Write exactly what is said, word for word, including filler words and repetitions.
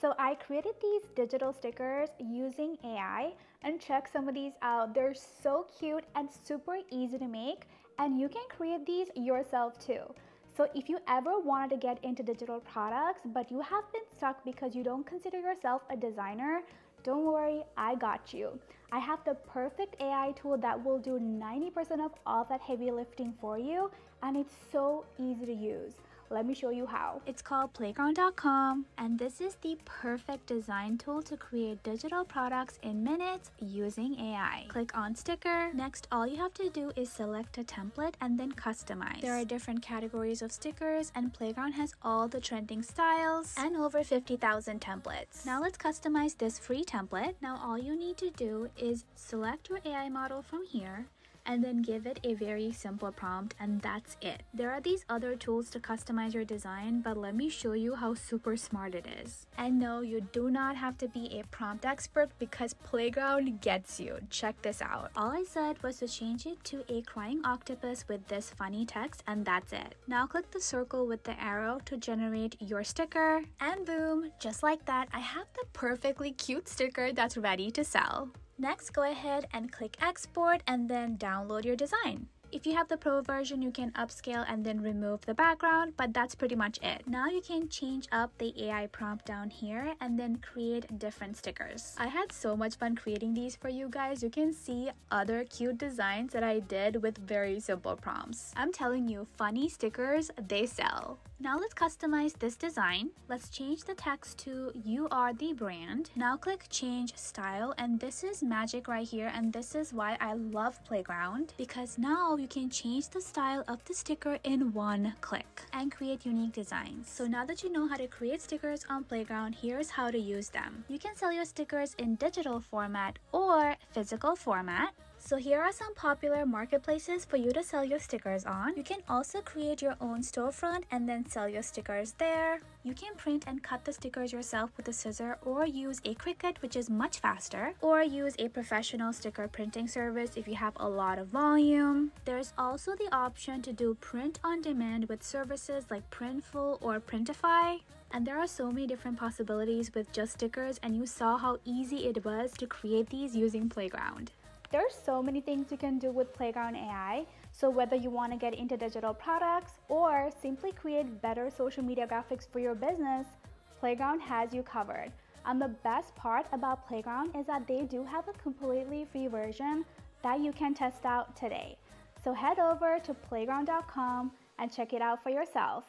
So I created these digital stickers using A I, and check some of these out. They're so cute and super easy to make, and you can create these yourself too. So if you ever wanted to get into digital products, but you have been stuck because you don't consider yourself a designer, don't worry, I got you. I have the perfect A I tool that will do ninety percent of all that heavy lifting for you, and it's so easy to use. Let me show you how. It's called playground dot com, and this is the perfect design tool to create digital products in minutes using A I. Click on sticker. Next, all you have to do is select a template and then customize. There are different categories of stickers, and Playground has all the trending styles and over fifty thousand templates. Now let's customize this free template. Now all you need to do is select your A I model from here and then give it a very simple prompt, and that's it. There are these other tools to customize your design, but let me show you how super smart it is. And no, you do not have to be a prompt expert because Playground gets you. Check this out. All I said was to change it to a crying octopus with this funny text, and that's it. Now click the circle with the arrow to generate your sticker, and boom, just like that, I have the perfectly cute sticker that's ready to sell. Next, go ahead and click export and then download your design. If you have the pro version, you can upscale and then remove the background, but that's pretty much it. Now you can change up the A I prompt down here and then create different stickers. I had so much fun creating these for you guys. You can see other cute designs that I did with very simple prompts. I'm telling you, funny stickers, they sell. Now let's customize this design. Let's change the text to "You are the brand." Now click change style, and this is magic right here, and this is why I love Playground, because now you can change the style of the sticker in one click and create unique designs. So now that you know how to create stickers on Playground, here's how to use them. You can sell your stickers in digital format or physical format. So here are some popular marketplaces for you to sell your stickers on. You can also create your own storefront and then sell your stickers there. You can print and cut the stickers yourself with a scissor, or use a Cricut, which is much faster, or use a professional sticker printing service if you have a lot of volume. There's also the option to do print on demand with services like Printful or Printify. And there are so many different possibilities with just stickers, and you saw how easy it was to create these using Playground. There's so many things you can do with Playground A I. So whether you want to get into digital products or simply create better social media graphics for your business, Playground has you covered. And the best part about Playground is that they do have a completely free version that you can test out today. So head over to playground dot com and check it out for yourself.